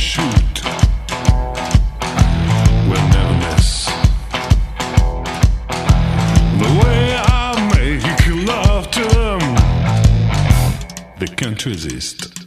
shoot will never miss. The way I make love to them, they can't resist.